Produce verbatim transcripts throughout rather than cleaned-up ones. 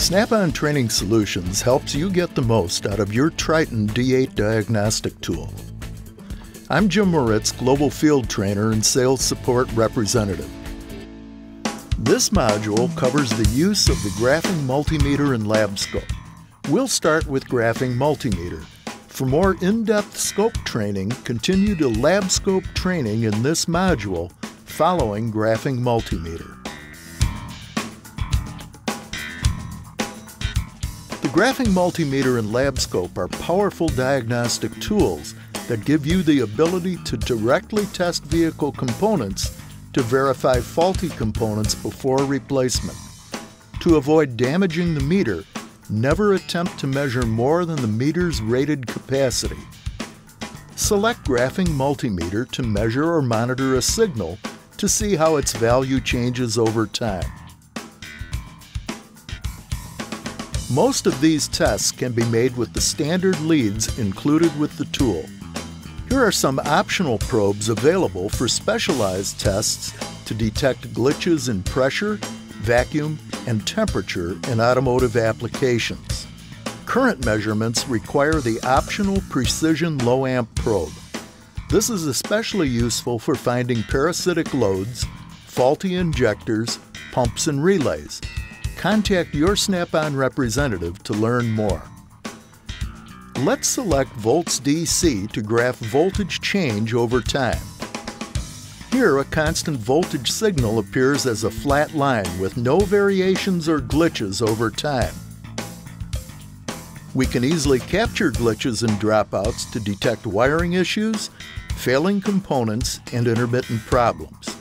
Snap-on Training Solutions helps you get the most out of your Triton D eight diagnostic tool. I'm Jim Moritz, Global Field Trainer and Sales Support Representative. This module covers the use of the graphing multimeter in LabScope. We'll start with graphing multimeter. For more in-depth scope training, continue to LabScope training in this module following graphing multimeter. The graphing multimeter and LabScope are powerful diagnostic tools that give you the ability to directly test vehicle components to verify faulty components before replacement. To avoid damaging the meter, never attempt to measure more than the meter's rated capacity. Select graphing multimeter to measure or monitor a signal to see how its value changes over time. Most of these tests can be made with the standard leads included with the tool. Here are some optional probes available for specialized tests to detect glitches in pressure, vacuum, and temperature in automotive applications. Current measurements require the optional precision low amp probe. This is especially useful for finding parasitic loads, faulty injectors, pumps, and relays. Contact your Snap-on representative to learn more. Let's select volts D C to graph voltage change over time. Here, a constant voltage signal appears as a flat line with no variations or glitches over time. We can easily capture glitches and dropouts to detect wiring issues, failing components, and intermittent problems.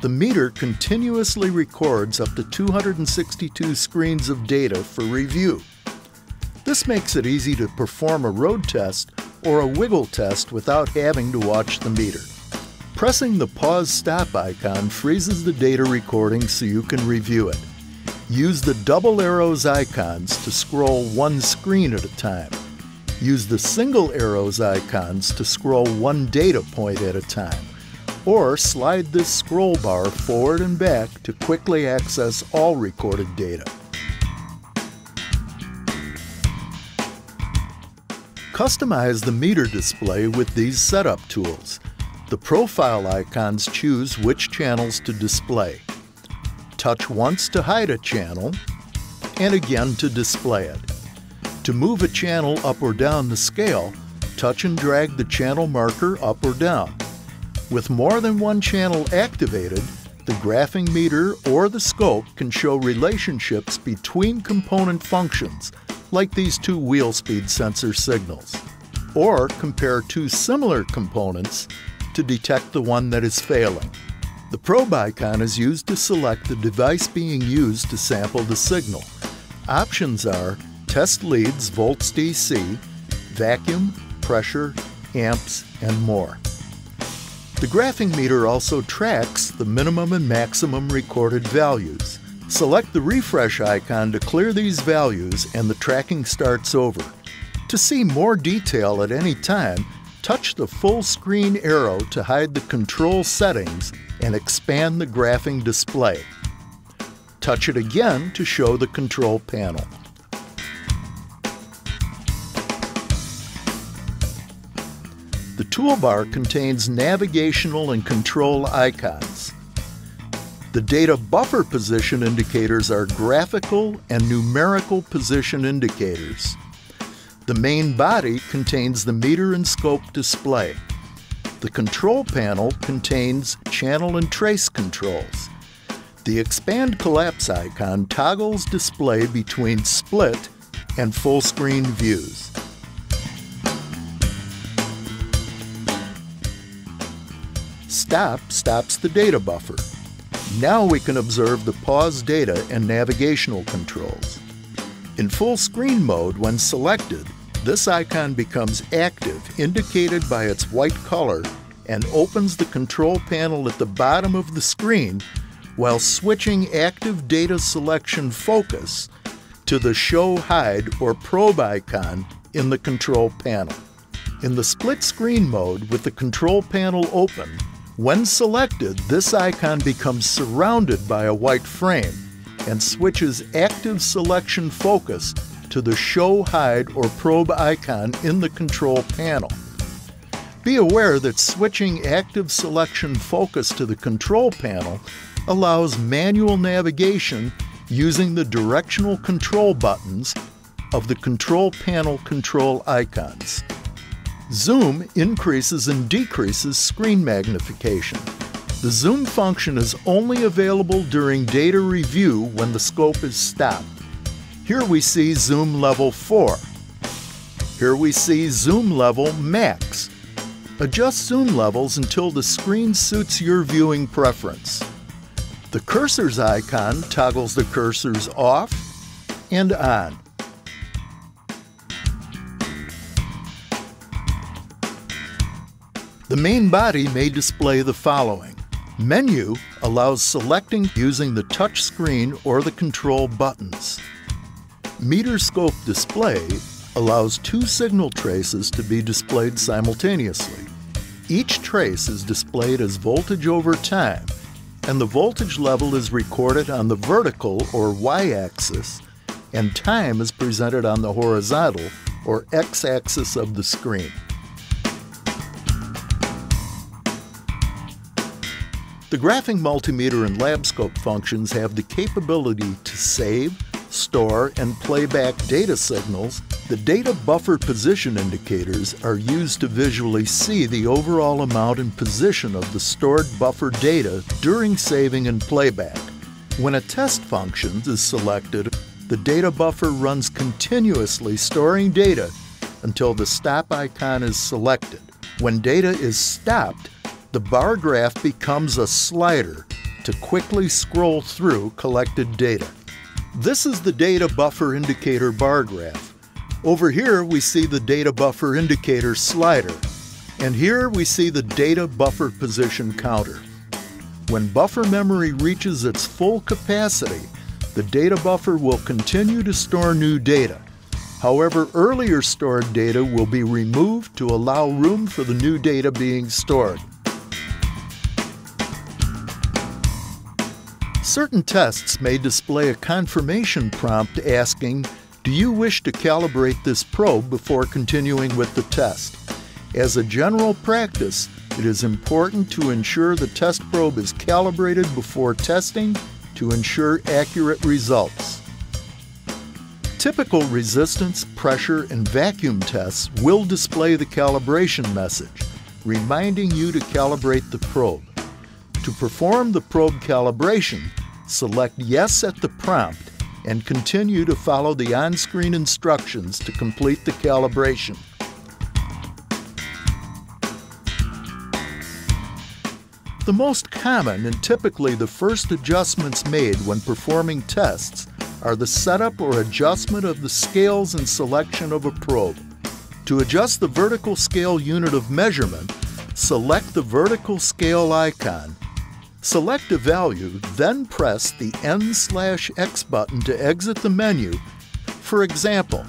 The meter continuously records up to two hundred sixty-two screens of data for review. This makes it easy to perform a road test or a wiggle test without having to watch the meter. Pressing the pause-stop icon freezes the data recording so you can review it. Use the double arrows icons to scroll one screen at a time. Use the single arrows icons to scroll one data point at a time. Or slide this scroll bar forward and back to quickly access all recorded data. Customize the meter display with these setup tools. The profile icons choose which channels to display. Touch once to hide a channel, and again to display it. To move a channel up or down the scale, touch and drag the channel marker up or down. With more than one channel activated, the graphing meter or the scope can show relationships between component functions, like these two wheel speed sensor signals, or compare two similar components to detect the one that is failing. The probe icon is used to select the device being used to sample the signal. Options are test leads, volts D C, vacuum, pressure, amps, and more. The graphing meter also tracks the minimum and maximum recorded values. Select the refresh icon to clear these values and the tracking starts over. To see more detail at any time, touch the full screen arrow to hide the control settings and expand the graphing display. Touch it again to show the control panel. The toolbar contains navigational and control icons. The data buffer position indicators are graphical and numerical position indicators. The main body contains the meter and scope display. The control panel contains channel and trace controls. The expand collapse icon toggles display between split and full screen views. Stop stops the data buffer. Now we can observe the pause data and navigational controls. In full screen mode, when selected, this icon becomes active, indicated by its white color, and opens the control panel at the bottom of the screen while switching active data selection focus to the show, hide, or probe icon in the control panel. In the split screen mode with the control panel open, when selected, this icon becomes surrounded by a white frame, and switches active selection focus to the Show, Hide, or Probe icon in the control panel. Be aware that switching active selection focus to the control panel allows manual navigation using the directional control buttons of the control panel control icons. Zoom increases and decreases screen magnification. The zoom function is only available during data review when the scope is stopped. Here we see zoom level four. Here we see zoom level max. Adjust zoom levels until the screen suits your viewing preference. The cursors icon toggles the cursors off and on. The main body may display the following. Menu allows selecting using the touch screen or the control buttons. Meter scope display allows two signal traces to be displayed simultaneously. Each trace is displayed as voltage over time, and the voltage level is recorded on the vertical or y-axis, and time is presented on the horizontal or x-axis of the screen. The graphing multimeter and LabScope functions have the capability to save, store, and playback data signals. The data buffer position indicators are used to visually see the overall amount and position of the stored buffer data during saving and playback. When a test function is selected, the data buffer runs continuously storing data until the stop icon is selected. When data is stopped, the bar graph becomes a slider to quickly scroll through collected data. This is the data buffer indicator bar graph. Over here we see the data buffer indicator slider, and here we see the data buffer position counter. When buffer memory reaches its full capacity, the data buffer will continue to store new data. However, earlier stored data will be removed to allow room for the new data being stored. Certain tests may display a confirmation prompt asking, "Do you wish to calibrate this probe before continuing with the test?" As a general practice, it is important to ensure the test probe is calibrated before testing to ensure accurate results. Typical resistance, pressure, and vacuum tests will display the calibration message, reminding you to calibrate the probe. To perform the probe calibration, select Yes at the prompt and continue to follow the on-screen instructions to complete the calibration. The most common and typically the first adjustments made when performing tests are the setup or adjustment of the scales and selection of a probe. To adjust the vertical scale unit of measurement, select the vertical scale icon. Select a value, then press the N slash X button to exit the menu. For example,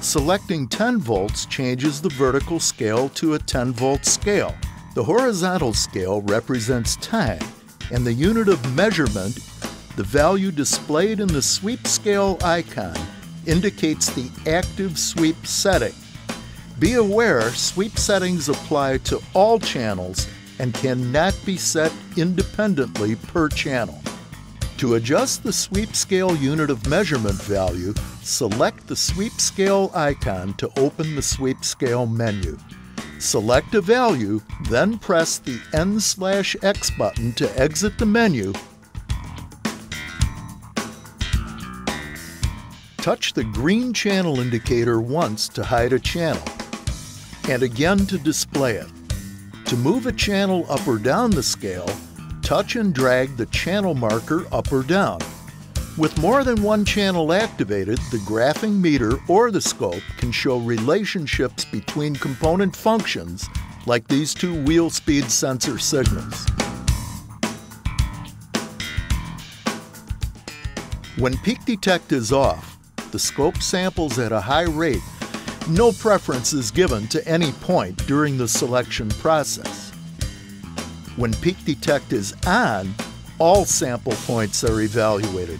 selecting ten volts changes the vertical scale to a ten volt scale. The horizontal scale represents time, and the unit of measurement, the value displayed in the sweep scale icon, indicates the active sweep setting. Be aware, sweep settings apply to all channels and cannot be set independently per channel. To adjust the sweep scale unit of measurement value, select the sweep scale icon to open the sweep scale menu. Select a value, then press the N slash X button to exit the menu. Touch the green channel indicator once to hide a channel, and again to display it. To move a channel up or down the scale, touch and drag the channel marker up or down. With more than one channel activated, the graphing meter or the scope can show relationships between component functions like these two wheel speed sensor signals. When peak detect is off, the scope samples at a high rate. No preference is given to any point during the selection process. When peak detect is on, all sample points are evaluated.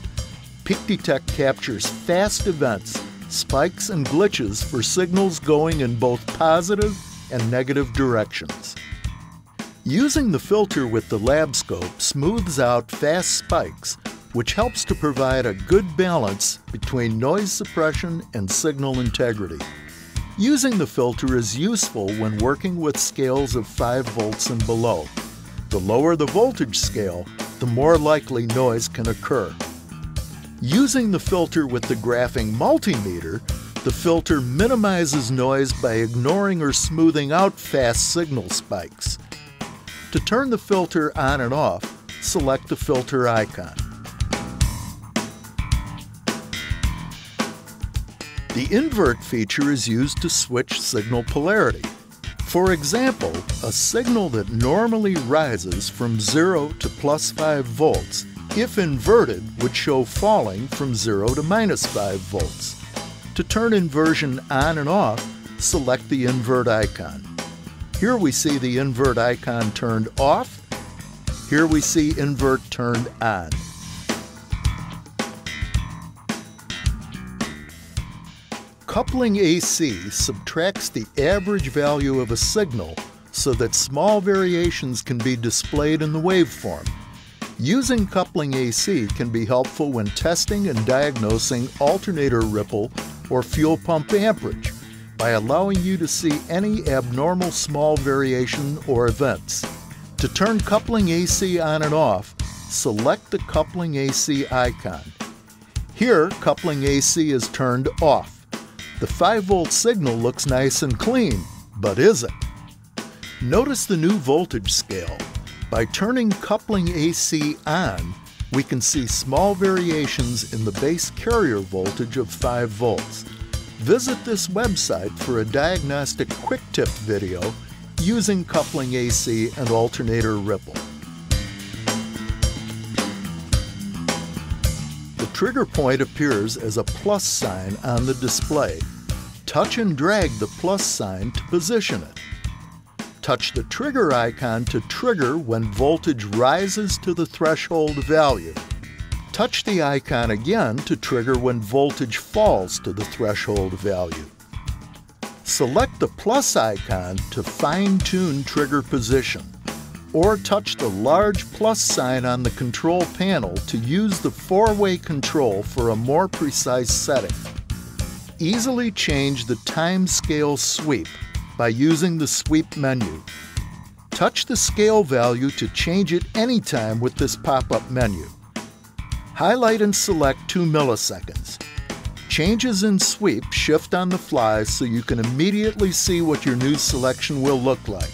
PicDetect captures fast events, spikes, and glitches for signals going in both positive and negative directions. Using the filter with the LabScope smooths out fast spikes, which helps to provide a good balance between noise suppression and signal integrity. Using the filter is useful when working with scales of five volts and below. The lower the voltage scale, the more likely noise can occur. Using the filter with the graphing multimeter, the filter minimizes noise by ignoring or smoothing out fast signal spikes. To turn the filter on and off, select the filter icon. The invert feature is used to switch signal polarity. For example, a signal that normally rises from zero to plus five volts, if inverted, would show falling from zero to minus five volts. To turn inversion on and off, select the invert icon. Here we see the invert icon turned off. Here we see invert turned on. Coupling A C subtracts the average value of a signal so that small variations can be displayed in the waveform. Using coupling A C can be helpful when testing and diagnosing alternator ripple or fuel pump amperage by allowing you to see any abnormal small variation or events. To turn coupling A C on and off, select the coupling A C icon. Here, coupling A C is turned off. The five volt signal looks nice and clean, but isn't. Notice the new voltage scale. By turning coupling A C on, we can see small variations in the base carrier voltage of five volts. Visit this website for a diagnostic quick tip video using coupling A C and alternator ripple. Trigger point appears as a plus sign on the display. Touch and drag the plus sign to position it. Touch the trigger icon to trigger when voltage rises to the threshold value. Touch the icon again to trigger when voltage falls to the threshold value. Select the plus icon to fine-tune trigger position, or touch the large plus sign on the control panel to use the four-way control for a more precise setting. Easily change the time scale sweep by using the sweep menu. Touch the scale value to change it anytime with this pop-up menu. Highlight and select two milliseconds. Changes in sweep shift on the fly so you can immediately see what your new selection will look like.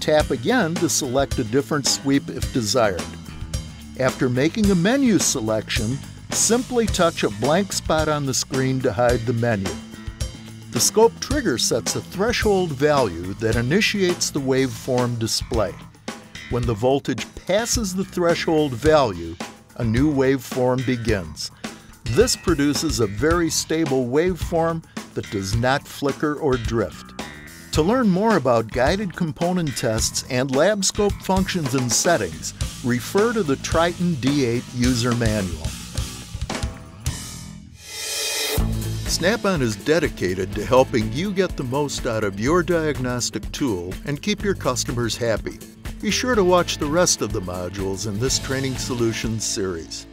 Tap again to select a different sweep if desired. After making a menu selection, simply touch a blank spot on the screen to hide the menu. The scope trigger sets a threshold value that initiates the waveform display. When the voltage passes the threshold value, a new waveform begins. This produces a very stable waveform that does not flicker or drift. To learn more about guided component tests and LabScope functions and settings, refer to the Triton D eight user manual. Snap-on is dedicated to helping you get the most out of your diagnostic tool and keep your customers happy. Be sure to watch the rest of the modules in this Training Solutions series.